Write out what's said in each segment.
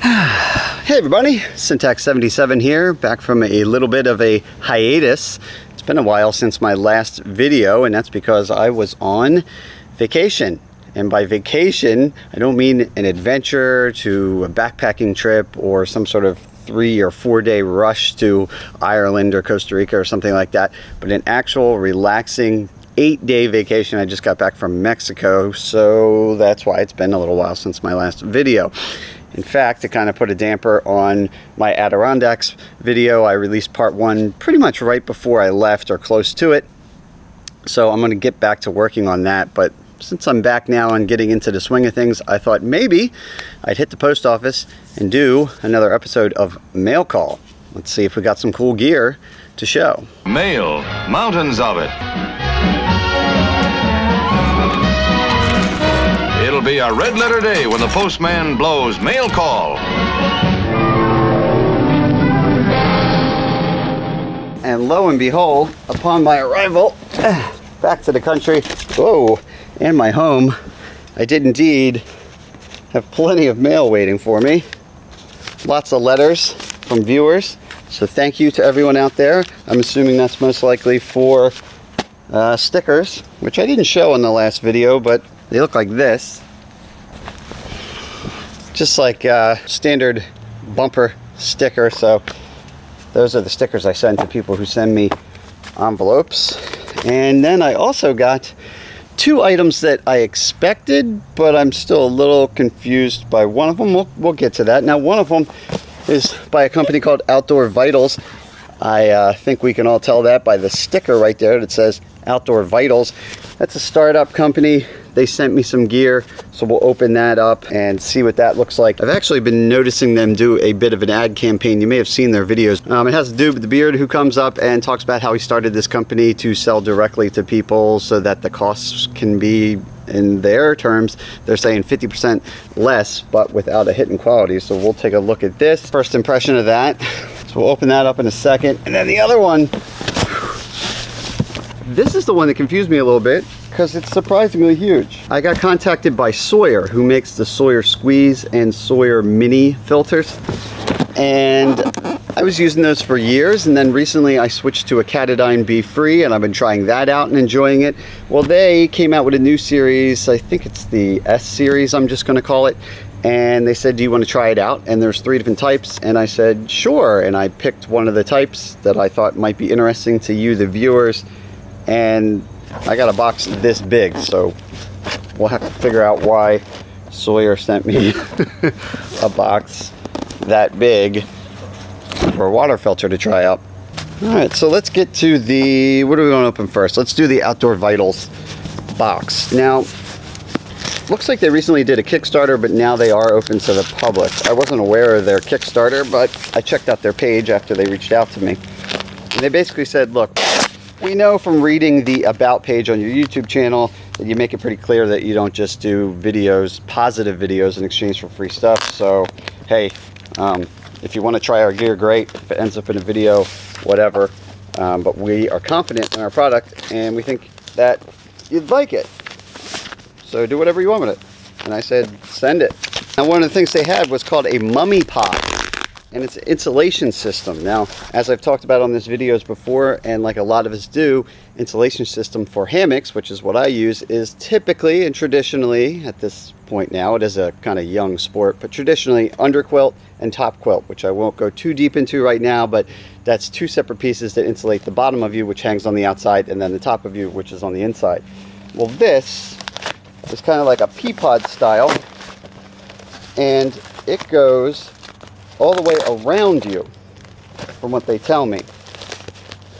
Hey everybody, Sintax77 here, back from a little bit of a hiatus. It's been a while since my last video, and that's because I was on vacation. And by vacation, I don't mean an adventure to a backpacking trip or some sort of 3 or 4 day rush to Ireland or Costa Rica or something like that, but an actual relaxing 8-day vacation. I just got back from Mexico, so that's why it's been a little while since my last video. In fact, it kind of put a damper on my Adirondacks video. I released part one pretty much right before I left or close to it. So I'm going to get back to working on that. But since I'm back now and getting into the swing of things, I thought maybe I'd hit the post office and do another episode of Mail Call. Let's see if we got some cool gear to show. Mail, mountains of it. It'll be a red letter day when the postman blows mail call. And lo and behold, upon my arrival back to the country, whoa, and my home, I did indeed have plenty of mail waiting for me. Lots of letters from viewers. So thank you to everyone out there. I'm assuming that's most likely for stickers, which I didn't show in the last video, but they look like this. Just like standard bumper sticker. So those are the stickers I send to people who send me envelopes. And then I also got two items that I expected, but I'm still a little confused by one of them. We'll get to that. Now, one of them is by a company called Outdoor Vitals. I think we can all tell that by the sticker right there that says Outdoor Vitals. That's a startup company. They sent me some gear, so we'll open that up and see what that looks like. I've actually been noticing them do a bit of an ad campaign. You may have seen their videos. It has to do with the beard who comes up and talks about how he started this company to sell directly to people so that the costs can be, in their terms, they're saying 50% less, but without a hit in quality. So we'll take a look at this. First impression of that. So we'll open that up in a second. And then the other one. This is the one that confused me a little bit because it's surprisingly huge. I got contacted by Sawyer, who makes the Sawyer Squeeze and Sawyer Mini filters. And I was using those for years, and then recently I switched to a Katadyn BeFree, and I've been trying that out and enjoying it. Well, they came out with a new series. I think it's the S series, I'm just going to call it. And they said, do you want to try it out? And there's 3 different types. And I said, sure. And I picked one of the types that I thought might be interesting to you, the viewers. And I got a box this big, so we'll have to figure out why Sawyer sent me a box that big for a water filter to try out. All right, so let's get to the, what do we want to open first? Let's do the Outdoor Vitals box. Now, looks like they recently did a Kickstarter, but now they are open to the public. I wasn't aware of their Kickstarter, but I checked out their page after they reached out to me. And they basically said, look, we know from reading the About page on your YouTube channel that you make it pretty clear that you don't just do videos, positive videos, in exchange for free stuff. So, hey, if you want to try our gear, great. If it ends up in a video, whatever. But we are confident in our product, and we think that you'd like it. So do whatever you want with it. And I said, send it. Now, one of the things they had was called a Mummy Pod. And it's an insulation system. Now, as I've talked about on this videos before, and like a lot of us do, insulation system for hammocks, which is what I use, is typically and traditionally, at this point now, it is a kind of young sport, but traditionally underquilt and top quilt, which I won't go too deep into right now, but that's 2 separate pieces that insulate the bottom of you, which hangs on the outside, and then the top of you, which is on the inside. Well, this is kind of like a pea pod style, and it goes all the way around you, from what they tell me.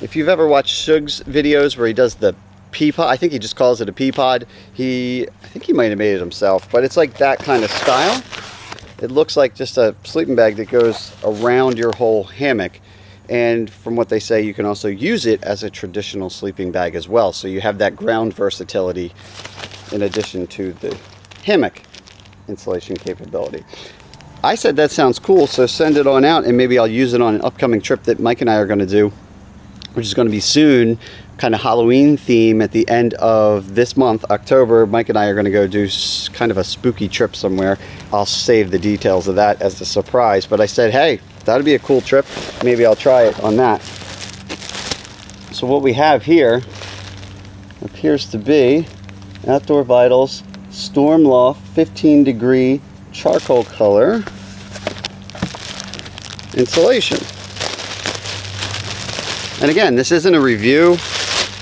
If you've ever watched Suge's videos where he does the pea pod, I think he just calls it a pea pod. I think he might have made it himself, but it's like that kind of style. It looks like just a sleeping bag that goes around your whole hammock. And from what they say, you can also use it as a traditional sleeping bag as well. So you have that ground versatility in addition to the hammock insulation capability. I said that sounds cool, so send it on out, and maybe I'll use it on an upcoming trip that Mike and I are going to do which is going to be soon, kind of Halloween theme at the end of this month, October. Mike and I are going to go do kind of a spooky trip somewhere. I'll save the details of that as a surprise, but I said, hey, that'd be a cool trip. Maybe I'll try it on that. So what we have here appears to be Outdoor Vitals StormLoft 15-degree charcoal color insulation. And again, this isn't a review.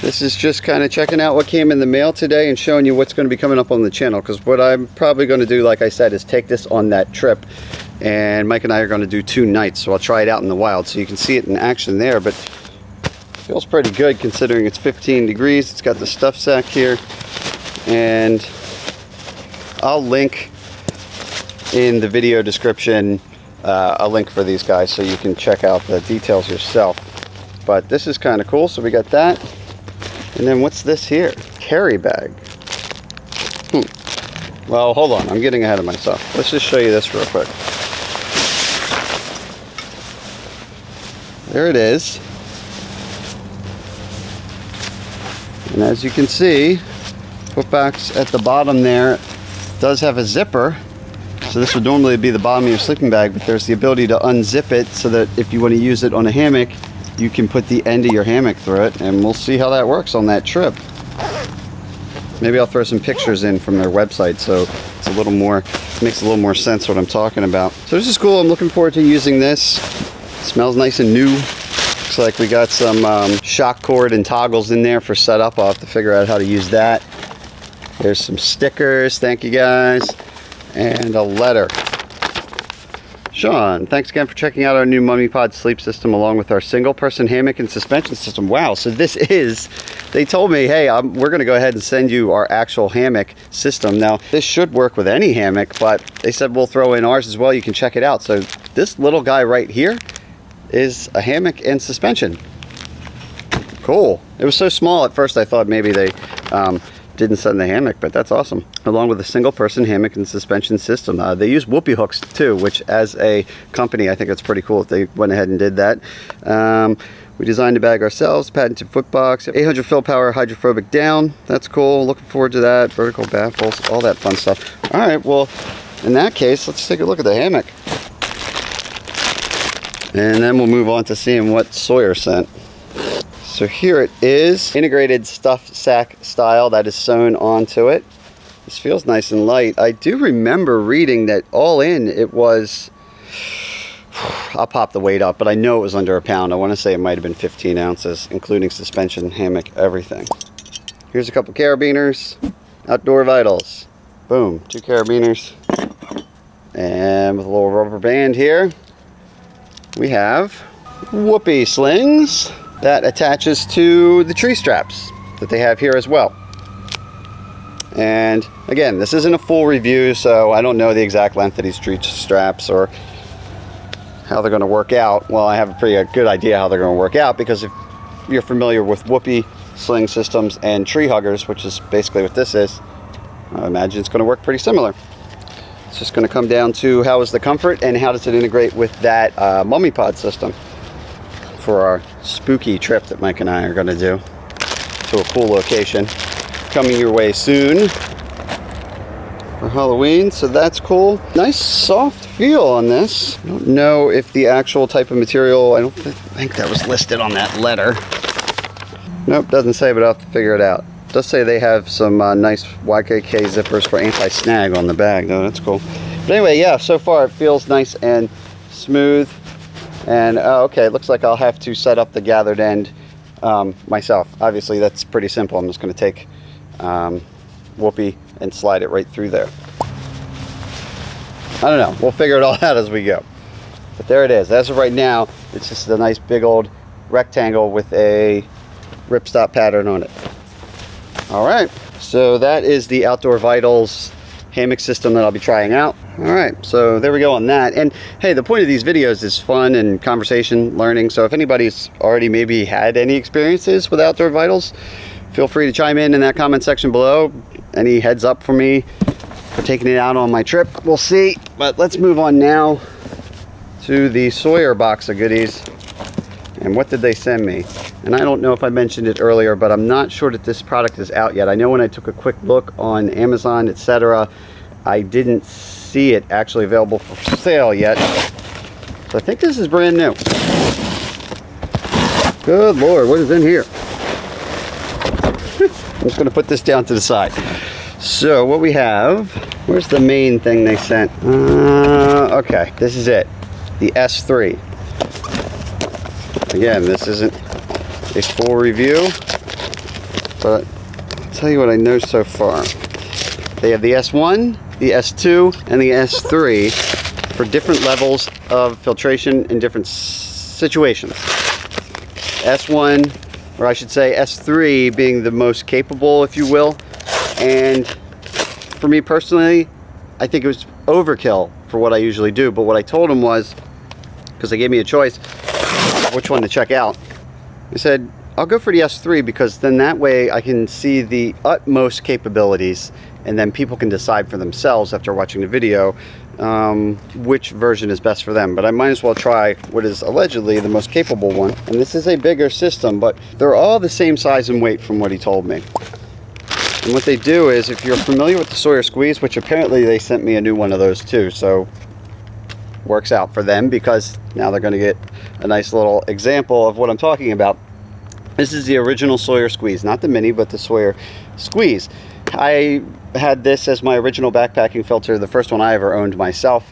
This is just kind of checking out what came in the mail today and showing you what's going to be coming up on the channel. Because what I'm probably going to do, like I said, is take this on that trip. And Mike and I are going to do 2 nights. So I'll try it out in the wild. So you can see it in action there. But it feels pretty good considering it's 15 degrees. It's got the stuff sack here. And I'll link in the video description a link for these guys so you can check out the details yourself. But this is kind of cool. So we got that. And then what's this here? Carry bag. Well, hold on. I'm getting ahead of myself. Let's just show you this real quick. There it is. And as you can see, putbacks at the bottom there does have a zipper. So this would normally be the bottom of your sleeping bag, but there's the ability to unzip it so that if you want to use it on a hammock, you can put the end of your hammock through it, and we'll see how that works on that trip. Maybe I'll throw some pictures in from their website so it's a little more, makes a little more sense what I'm talking about. So this is cool. I'm looking forward to using this. It smells nice and new. Looks like we got some shock cord and toggles in there for setup. I'll have to figure out how to use that. There's some stickers. Thank you guys. And a letter. Sean, thanks again for checking out our new Mummy Pod sleep system along with our single-person hammock and suspension system. Wow, so this is, they told me, hey, we're going to go ahead and send you our actual hammock system. Now, this should work with any hammock, but they said we'll throw in ours as well. You can check it out. So this little guy right here is a hammock and suspension. Cool. It was so small at first I thought maybe they didn't send the hammock, but that's awesome. Along with a single-person hammock and suspension system. They use whoopee hooks too, which as a company, I think it's pretty cool that they went ahead and did that. We designed the bag ourselves, patented foot box, 800 fill power, hydrophobic down. That's cool. Looking forward to that. Vertical baffles, all that fun stuff. All right, well, in that case, let's take a look at the hammock. And then we'll move on to seeing what Sawyer sent. So here it is, integrated stuff sack style that is sewn onto it. This feels nice and light. I do remember reading that all in it was, I'll pop the weight up, but I know it was under a pound. I want to say it might have been 15 ounces, including suspension, hammock, everything. Here's a couple carabiners, Outdoor Vitals. Boom, 2 carabiners. And with a little rubber band here, we have whoopee slings. That attaches to the tree straps that they have here as well. And again, this isn't a full review, so I don't know the exact length of these tree straps or how they're going to work out. Well, I have a pretty good idea how they're going to work out because if you're familiar with whoopee sling systems and tree huggers, which is basically what this is, I imagine it's going to work pretty similar. It's just going to come down to how is the comfort and how does it integrate with that Mummy Pod system for our spooky trip that Mike and I are going to do to a cool location coming your way soon for Halloween. So that's cool. Nice soft feel on this. I don't know if the actual type of material, I don't think that was listed on that letter. Nope, doesn't say, but I'll have to figure it out. It does say they have some nice YKK zippers for anti-snag on the bag though. That's cool. But anyway, yeah, so far it feels nice and smooth. And okay, it looks like I'll have to set up the gathered end myself. Obviously, that's pretty simple. I'm just going to take whoopee and slide it right through there. I don't know. We'll figure it all out as we go. But there it is. As of right now, it's just a nice big old rectangle with a ripstop pattern on it. All right. So that is the Outdoor Vitals hammock system that I'll be trying out. All right, so there we go on that. And hey, the point of these videos is fun and conversation, learning. So if anybody's already maybe had any experiences with Outdoor Vitals, feel free to chime in that comment section below. Any heads up for me for taking it out on my trip, we'll see. But let's move on now to the Sawyer box of goodies. And what did they send me? And I don't know if I mentioned it earlier, but I'm not sure that this product is out yet. I know when I took a quick look on Amazon, etc., I didn't see it actually available for sale yet. So I think this is brand new. Good Lord, what is in here? I'm just going to put this down to the side. So what we have, where's the main thing they sent? Okay, this is it, the S3. Again, this isn't a full review, but I'll tell you what I know so far. They have the S1, the S2, and the S3 for different levels of filtration in different situations. S1, or I should say S3, being the most capable, if you will. And for me personally, I think it was overkill for what I usually do. But what I told them was, because they gave me a choice which one to check out, I said, I'll go for the S3, because then that way I can see the utmost capabilities, and then people can decide for themselves after watching the video which version is best for them. But I might as well try what is allegedly the most capable one. And this is a bigger system, but they're all the same size and weight from what he told me. And what they do is, if you're familiar with the Sawyer Squeeze, which apparently they sent me a new one of those too, so works out for them, because now they're going to get a nice little example of what I'm talking about. This is the original Sawyer Squeeze, not the Mini, but the Sawyer Squeeze. I had this as my original backpacking filter, the first one I ever owned myself,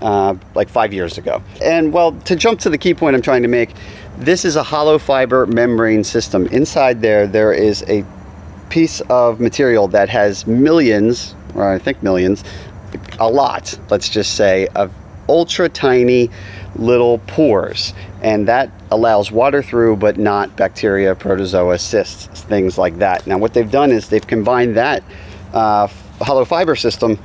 like 5 years ago. And, well, to jump to the key point I'm trying to make, this is a hollow fiber membrane system. Inside there is a piece of material that has millions, or I think millions, a lot, let's just say, of ultra tiny little pores, and that allows water through, but not bacteria, protozoa, cysts, things like that. Now what they've done is they've combined that hollow fiber system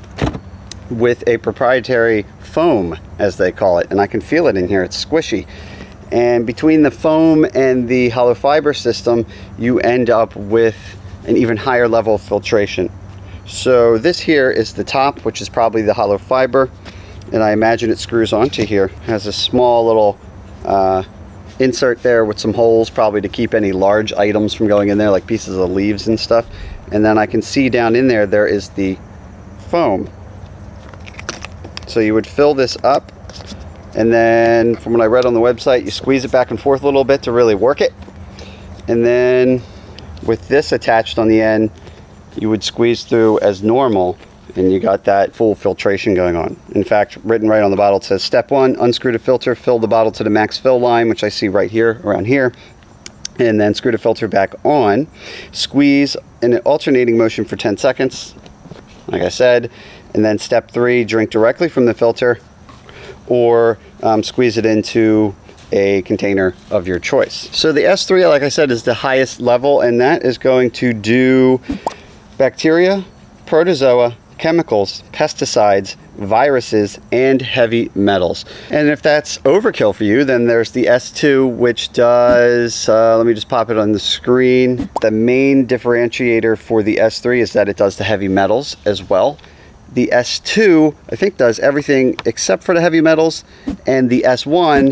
with a proprietary foam, as they call it, and I can feel it in here, it's squishy. And between the foam and the hollow fiber system, you end up with an even higher level of filtration. So this here is the top, which is probably the hollow fiber, and I imagine it screws onto here. It has a small little insert there with some holes, probably to keep any large items from going in there, like pieces of leaves and stuff. And then I can see down in there is the foam. So you would fill this up, and then from what I read on the website, you squeeze it back and forth a little bit to really work it. And then with this attached on the end, you would squeeze through as normal, and you got that full filtration going on. In fact, written right on the bottle, it says, step one, unscrew the filter, fill the bottle to the max fill line, which I see right here, around here, and then screw the filter back on. Squeeze in an alternating motion for 10 seconds, like I said, and then step three, drink directly from the filter, or squeeze it into a container of your choice. So the S3, like I said, is the highest level, and that is going to do bacteria, protozoa, chemicals, pesticides, viruses, and heavy metals. And if that's overkill for you, then there's the S2, which does, let me just pop it on the screen. The main differentiator for the S3 is that it does the heavy metals as well. The S2, I think, does everything except for the heavy metals, and the S1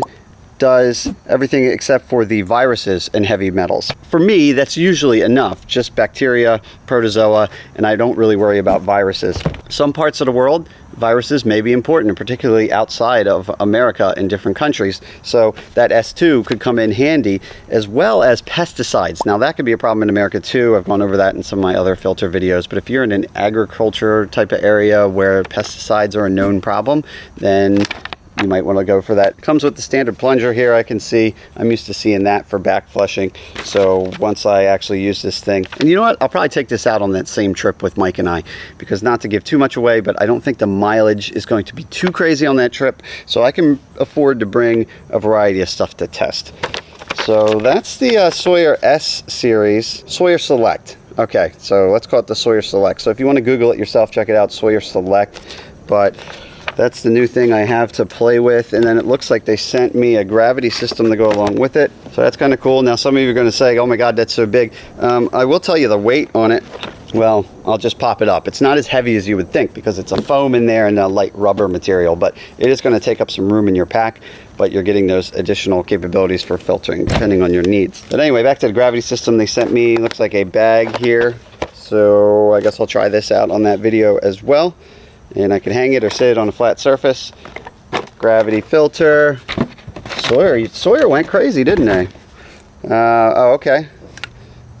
does everything except for the viruses and heavy metals. For me, that's usually enough, just bacteria, protozoa, and I don't really worry about viruses. Some parts of the world, viruses may be important, particularly outside of America in different countries, so that S2 could come in handy, as well as pesticides. Now that could be a problem in America too. I've gone over that in some of my other filter videos, but if you're in an agriculture type of area where pesticides are a known problem, then you might want to go for that. Comes with the standard plunger here, I can see. I'm used to seeing that for back flushing. So once I actually use this thing, and you know what, I'll probably take this out on that same trip with Mike and I, because not to give too much away, but I don't think the mileage is going to be too crazy on that trip. So I can afford to bring a variety of stuff to test. So that's the Sawyer S series, Sawyer Select. Okay, so let's call it the Sawyer Select. So if you want to Google it yourself, check it out, Sawyer Select. But that's the new thing I have to play with, and then it looks like they sent me a gravity system to go along with it, so that's kind of cool. Now some of you are going to say, oh my god, that's so big. I will tell you the weight on it. Well, I'll just pop it up. It's not as heavy as you would think because it's a foam in there and a light rubber material, but it is going to take up some room in your pack, but you're getting those additional capabilities for filtering depending on your needs. But anyway, back to the gravity system. They sent me, looks like a bag here, so I guess I'll try this out on that video as well. And I can hang it or sit it on a flat surface. Gravity filter. Sawyer went crazy, didn't they? Oh, okay.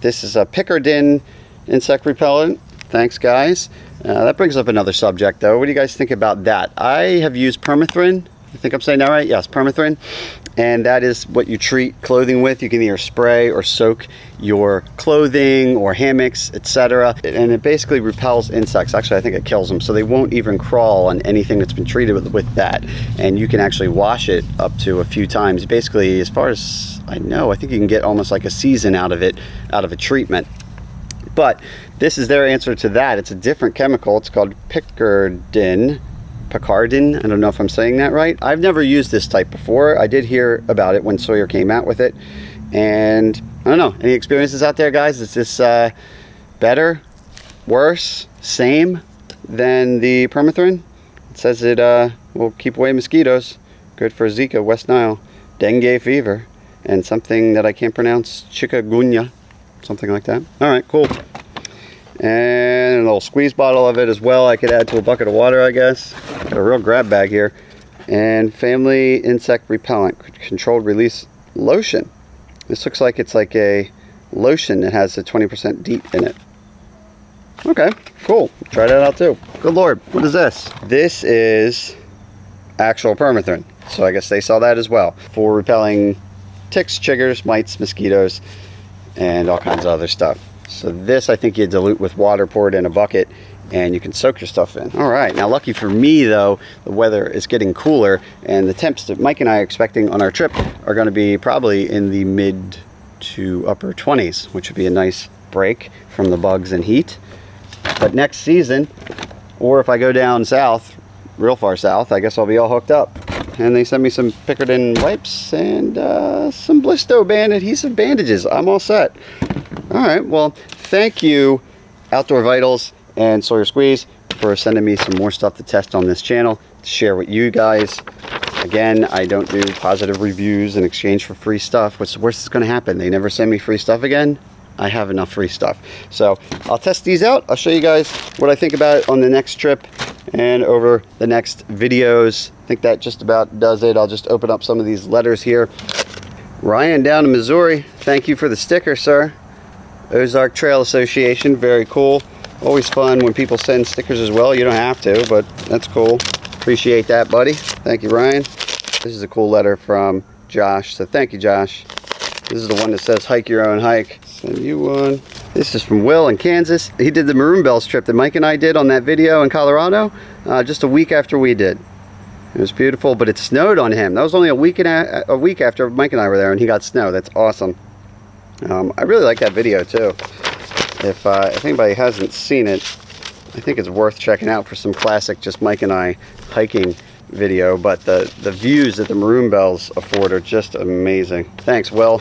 This is a Picardin insect repellent. Thanks, guys. That brings up another subject, though. What do you guys think about that? I have used permethrin. I think I'm saying that right. Yes, permethrin. And that is what you treat clothing with. You can either spray or soak your clothing or hammocks, etc. And it basically repels insects. Actually, I think it kills them, so they won't even crawl on anything that's been treated with that. And you can actually wash it up to a few times. Basically, as far as I know, I think you can get almost like a season out of it, out of a treatment. But this is their answer to that. It's a different chemical. It's called Picardin. Picardin, I don't know if I'm saying that right. I've never used this type before. I did hear about it when Sawyer came out with it. And I don't know, any experiences out there, guys? Is this better, worse, same than the permethrin? It says it will keep away mosquitoes, good for Zika, West Nile, dengue fever, and something that I can't pronounce, chikungunya, something like that. All right, cool. And a little squeeze bottle of it as well. I could add to a bucket of water, I guess. Got a real grab bag here. And family insect repellent, controlled release lotion. This looks like it's like a lotion that has a 20% DEET in it. Okay, cool. Try that out too. Good Lord, what is this? This is actual permethrin. So I guess they saw that as well for repelling ticks, chiggers, mites, mosquitoes, and all kinds of other stuff. So this, I think you dilute with water, pour it in a bucket, and you can soak your stuff in. All right, now lucky for me though, the weather is getting cooler, and the temps that Mike and I are expecting on our trip are gonna be probably in the mid to upper 20s, which would be a nice break from the bugs and heat. But next season, or if I go down south, real far south, I guess I'll be all hooked up. And they sent me some Picardin wipes and some Blisto Band adhesive bandages. I'm all set. All right, well, thank you, Outdoor Vitals and Sawyer Squeeze, for sending me some more stuff to test on this channel, to share with you guys. Again, I don't do positive reviews in exchange for free stuff. What's the worst that's gonna happen? They never send me free stuff again? I have enough free stuff. So I'll test these out. I'll show you guys what I think about it on the next trip and over the next videos. I think that just about does it. I'll just open up some of these letters here. Ryan down in Missouri, thank you for the sticker, sir. Ozark Trail Association, very cool. Always fun when people send stickers as well. You don't have to, but that's cool. Appreciate that, buddy. Thank you, Ryan. This is a cool letter from Josh, so thank you, Josh. This is the one that says, hike your own hike. Send you one. This is from Will in Kansas. He did the Maroon Bells trip that Mike and I did on that video in Colorado just a week after we did. It was beautiful, but it snowed on him. That was only a week after Mike and I were there, and he got snow. That's awesome. I really like that video too. If anybody hasn't seen it, I think it's worth checking out for some classic just Mike and I hiking video, but the views that the Maroon Bells afford are just amazing. Thanks, Will.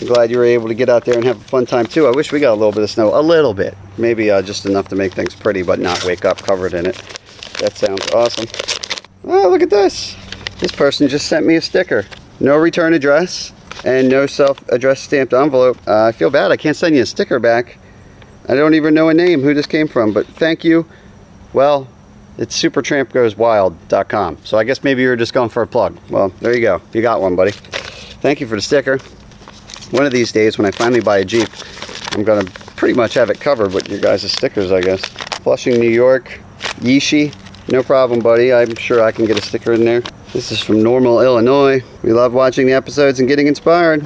I'm glad you were able to get out there and have a fun time too. I wish we got a little bit of snow, a little bit. Maybe just enough to make things pretty, but not wake up covered in it. That sounds awesome. Oh, look at this. This person just sent me a sticker. No return address. And no self-addressed stamped envelope. I feel bad, I can't send you a sticker back. I don't even know a name who this came from, but thank you. Well, it's supertrampgoeswild.com. So I guess maybe you're just going for a plug. Well, there you go. You got one, buddy. Thank you for the sticker. One of these days when I finally buy a Jeep, I'm gonna pretty much have it covered with your guys' stickers, I guess. Flushing, New York, Yeeshi. No problem, buddy. I'm sure I can get a sticker in there. This is from Normal, Illinois. We love watching the episodes and getting inspired.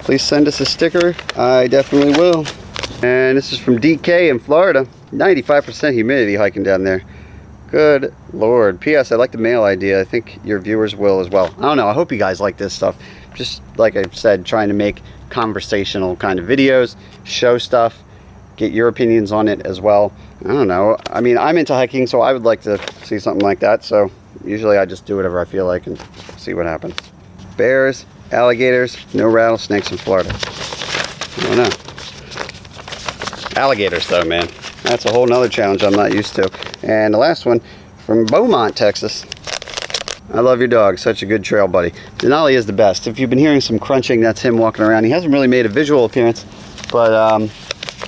Please send us a sticker. I definitely will. And this is from DK in Florida. 95% humidity hiking down there. Good Lord. P.S. I like the mail idea. I think your viewers will as well. I don't know. I hope you guys like this stuff. Just like I said, trying to make conversational kind of videos, show stuff, get your opinions on it as well. I don't know. I mean, I'm into hiking, so I would like to see something like that. So usually I just do whatever I feel like and see what happens. Bears, alligators, no rattlesnakes in Florida. I don't know. Alligators though, man. That's a whole nother challenge I'm not used to. And the last one from Beaumont, Texas. I love your dog, such a good trail buddy. Denali is the best. If you've been hearing some crunching, that's him walking around. He hasn't really made a visual appearance, but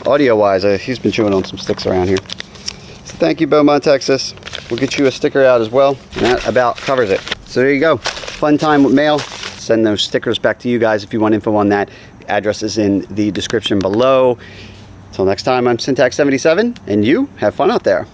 audio-wise, he's been chewing on some sticks around here. So thank you, Beaumont, Texas. We'll get you a sticker out as well, and that about covers it. So there you go. Fun time with mail. Send those stickers back to you guys if you want info on that. Address is in the description below. Until next time, I'm Sintax77, and you have fun out there.